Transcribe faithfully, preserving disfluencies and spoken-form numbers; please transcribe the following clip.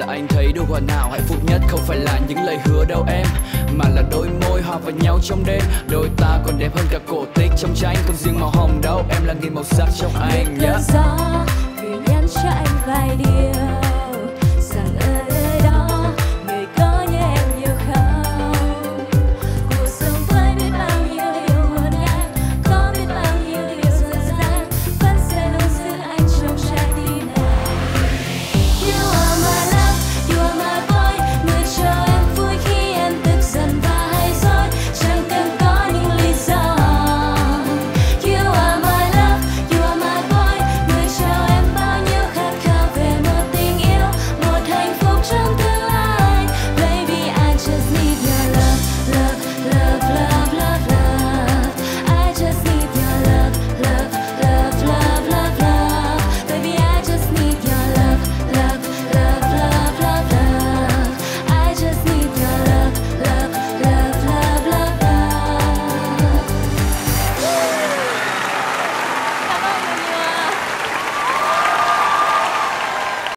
là anh thấy điều hoàn hảo hạnh phúc nhất không phải là những lời hứa đâu em, mà là đôi môi hòa vào nhau trong đêm. Đôi ta còn đẹp hơn cả cổ tích trong tranh, không riêng màu hồng đâu, em là nghìn màu sắc trong anh. Biết yeah. Cơn gió vì nhắn cho anh vài điều